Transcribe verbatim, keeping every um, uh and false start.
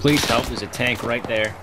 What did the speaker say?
Please help, there's a tank right there.